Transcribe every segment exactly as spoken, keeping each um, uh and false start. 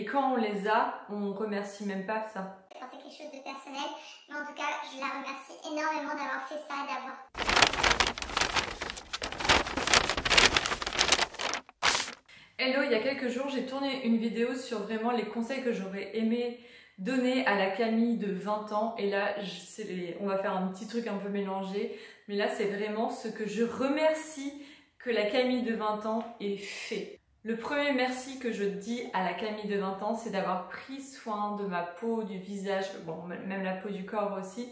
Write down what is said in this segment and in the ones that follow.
Et quand on les a, on remercie même pas ça. Enfin, c'est quelque chose de personnel, mais en tout cas, je la remercie énormément d'avoir fait ça, d'avoir... Hello, il y a quelques jours, j'ai tourné une vidéo sur vraiment les conseils que j'aurais aimé donner à la Camille de vingt ans. Et là, je, on va faire un petit truc un peu mélangé, mais là, c'est vraiment ce que je remercie que la Camille de vingt ans ait fait. Le premier merci que je dis à la Camille de vingt ans, c'est d'avoir pris soin de ma peau, du visage, bon, même la peau du corps aussi,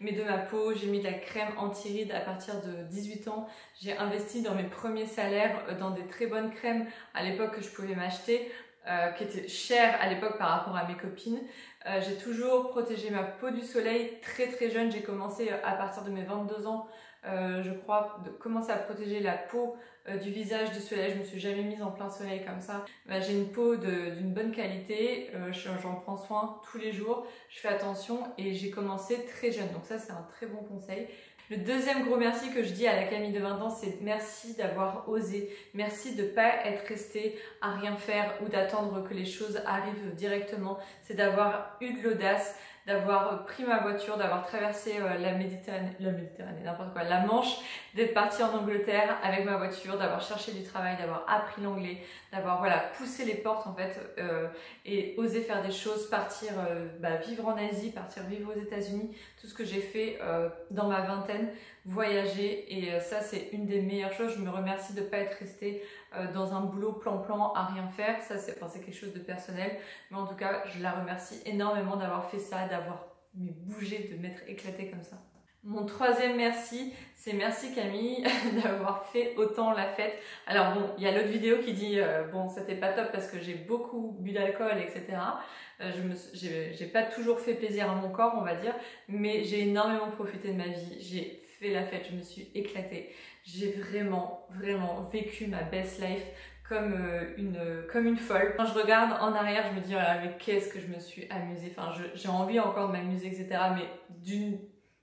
mais de ma peau. J'ai mis de la crème anti-rides à partir de dix-huit ans. J'ai investi dans mes premiers salaires dans des très bonnes crèmes à l'époque que je pouvais m'acheter, euh, qui étaient chères à l'époque par rapport à mes copines. Euh, j'ai toujours protégé ma peau du soleil très très jeune. J'ai commencé à partir de mes vingt-deux ans. Euh, je crois, de commencer à protéger la peau euh, du visage du soleil. Je me suis jamais mise en plein soleil comme ça. Bah, j'ai une peau d'une bonne qualité, euh, j'en prends soin tous les jours, je fais attention et j'ai commencé très jeune. Donc ça, c'est un très bon conseil. Le deuxième gros merci que je dis à la Camille de vingt ans, c'est merci d'avoir osé. Merci de ne pas être restée à rien faire ou d'attendre que les choses arrivent directement. C'est d'avoir eu de l'audace, d'avoir pris ma voiture, d'avoir traversé la Méditerranée, la Méditerranée, n'importe quoi, la Manche, d'être partie en Angleterre avec ma voiture, d'avoir cherché du travail, d'avoir appris l'anglais, d'avoir voilà, poussé les portes en fait euh, et osé faire des choses, partir euh, bah, vivre en Asie, partir vivre aux États-Unis, tout ce que j'ai fait euh, dans ma vingtaine, voyager, et euh, ça c'est une des meilleures choses. Je me remercie de ne pas être restée euh, dans un boulot plan-plan à rien faire, ça c'est enfin, quelque chose de personnel, mais en tout cas je la remercie énormément d'avoir fait ça, d'avoir bougé, de m'être éclatée comme ça. Mon troisième merci, c'est merci Camille d'avoir fait autant la fête. Alors bon, il y a l'autre vidéo qui dit euh, bon, c'était pas top parce que j'ai beaucoup bu d'alcool, et cetera. Euh, je j'ai pas toujours fait plaisir à mon corps, on va dire, mais j'ai énormément profité de ma vie. J'ai fait la fête, je me suis éclatée. J'ai vraiment, vraiment vécu ma best life comme une, comme une folle. Quand je regarde en arrière, je me dis, voilà, mais qu'est-ce que je me suis amusée. Enfin, j'ai envie encore de m'amuser, et cetera, mais d'une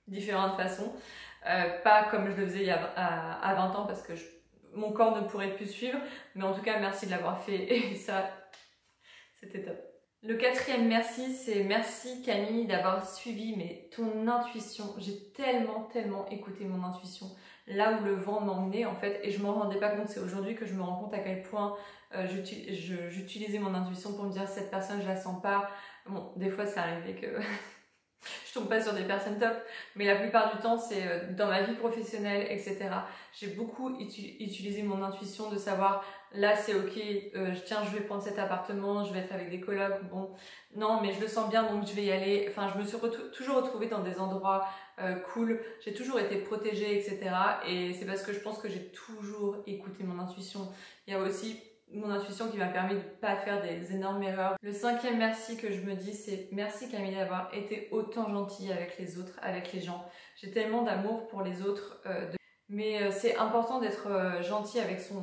différentes façons, euh, pas comme je le faisais il y a à, à vingt ans parce que je, mon corps ne pourrait plus suivre, mais en tout cas merci de l'avoir fait et ça c'était top. Le quatrième merci, c'est merci Camille d'avoir suivi mais ton intuition. J'ai tellement tellement écouté mon intuition là où le vent m'emmenait en fait, et je m'en rendais pas compte. C'est aujourd'hui que je me rends compte à quel point euh, j'utilisais mon intuition pour me dire cette personne je la sens pas. Bon, des fois ça arrivait que je tombe pas sur des personnes top, mais la plupart du temps c'est dans ma vie professionnelle, et cetera. J'ai beaucoup utu utilisé mon intuition de savoir là c'est ok, euh, tiens je vais prendre cet appartement, je vais être avec des colocs, bon non mais je le sens bien donc je vais y aller. Enfin je me suis re- toujours retrouvée dans des endroits euh, cool, j'ai toujours été protégée, et cetera. Et c'est parce que je pense que j'ai toujours écouté mon intuition. Il y a aussi mon intuition qui m'a permis de ne pas faire des énormes erreurs. Le cinquième merci que je me dis, c'est merci Camille d'avoir été autant gentille avec les autres, avec les gens. J'ai tellement d'amour pour les autres, euh, de... mais euh, c'est important d'être euh, gentil avec son...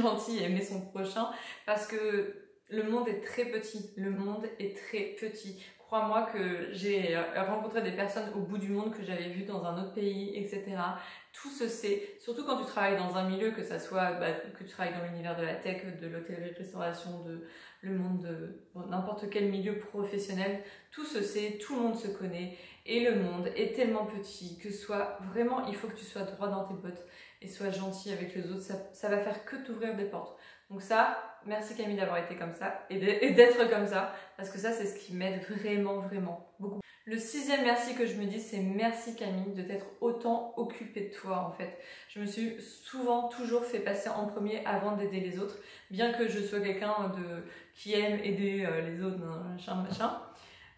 gentil et aimer son prochain, parce que le monde est très petit, le monde est très petit. Crois-moi que j'ai rencontré des personnes au bout du monde que j'avais vues dans un autre pays, et cetera. Tout se sait, surtout quand tu travailles dans un milieu, que ça soit bah, que tu travailles dans l'univers de la tech, de l'hôtellerie-restauration, de le monde de bon, n'importe quel milieu professionnel, tout se sait, tout le monde se connaît, et le monde est tellement petit que soit vraiment, il faut que tu sois droit dans tes bottes et sois gentil avec les autres, ça, ça va faire que t'ouvrir des portes. Donc ça, merci Camille d'avoir été comme ça et d'être comme ça, parce que ça c'est ce qui m'aide vraiment vraiment beaucoup. Le sixième merci que je me dis, c'est merci Camille de t'être autant occupée de toi en fait. Je me suis souvent toujours fait passer en premier avant d'aider les autres, bien que je sois quelqu'un de qui aime aider les autres, machin machin.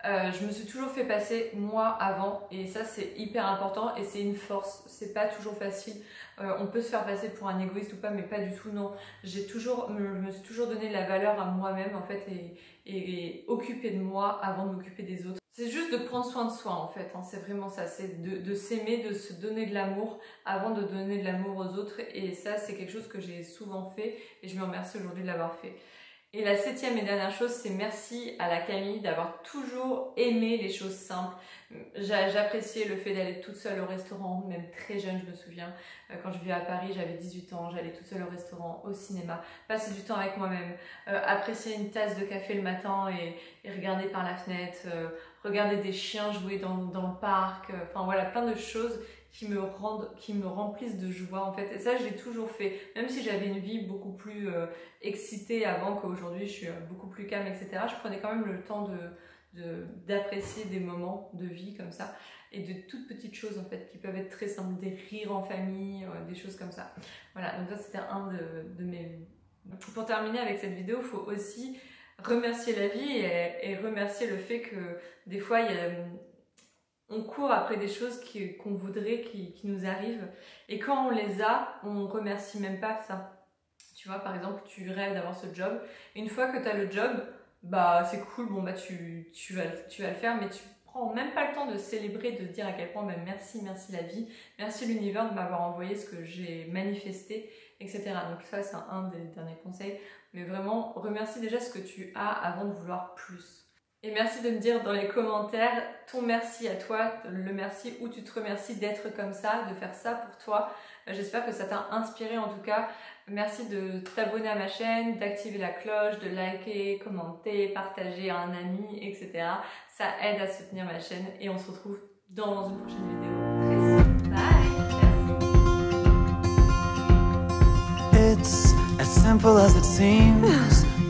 Euh, je me suis toujours fait passer moi avant, et ça c'est hyper important et c'est une force, c'est pas toujours facile. Euh, on peut se faire passer pour un égoïste ou pas, mais pas du tout, non. J'ai toujours, je me suis toujours donné de la valeur à moi-même en fait, et, et, et occupée de moi avant de m'occuper des autres. C'est juste de prendre soin de soi en fait, hein, c'est vraiment ça, c'est de, de s'aimer, de se donner de l'amour avant de donner de l'amour aux autres, et ça c'est quelque chose que j'ai souvent fait et je me remercie aujourd'hui de l'avoir fait. Et la septième et dernière chose, c'est merci à la Camille d'avoir toujours aimé les choses simples. J'appréciais le fait d'aller toute seule au restaurant, même très jeune, je me souviens. Quand je vivais à Paris, j'avais dix-huit ans, j'allais toute seule au restaurant, au cinéma, passer du temps avec moi-même, apprécier une tasse de café le matin et, et regarder par la fenêtre, regarder des chiens jouer dans, dans le parc, enfin voilà, plein de choses qui me rendent, qui me remplissent de joie en fait. Et ça, je l'ai toujours fait, même si j'avais une vie beaucoup plus euh, excitée avant qu'aujourd'hui je suis beaucoup plus calme, et cetera. Je prenais quand même le temps de, d'apprécier de, des moments de vie comme ça et de toutes petites choses en fait qui peuvent être très simples, des rires en famille, euh, des choses comme ça. Voilà, donc ça c'était un de, de mes... Pour terminer avec cette vidéo, il faut aussi remercier la vie et, et remercier le fait que des fois il y a... on court après des choses qu'on voudrait qui, qui nous arrivent. Et quand on les a, on remercie même pas ça. Tu vois, par exemple, tu rêves d'avoir ce job. Une fois que tu as le job, bah c'est cool, bon bah tu, tu, vas, tu vas le faire, mais tu prends même pas le temps de célébrer, de dire à quel point bah, merci, merci la vie, merci l'univers de m'avoir envoyé ce que j'ai manifesté, et cetera. Donc ça, c'est un des derniers conseils. Mais vraiment, remercie déjà ce que tu as avant de vouloir plus. Et merci de me dire dans les commentaires ton merci à toi, le merci où tu te remercies d'être comme ça, de faire ça pour toi. J'espère que ça t'a inspiré en tout cas. Merci de t'abonner à ma chaîne, d'activer la cloche, de liker, commenter, partager à un ami, et cetera. Ça aide à soutenir ma chaîne et on se retrouve dans une prochaine vidéo.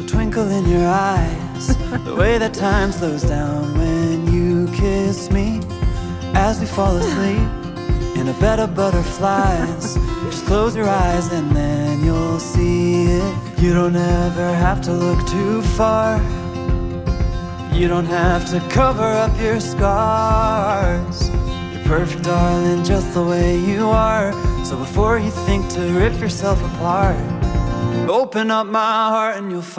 Très The way that time slows down when you kiss me, as we fall asleep in a bed of butterflies. Just close your eyes and then you'll see it. You don't ever have to look too far. You don't have to cover up your scars. You're perfect, darling, just the way you are. So before you think to rip yourself apart, open up my heart and you'll find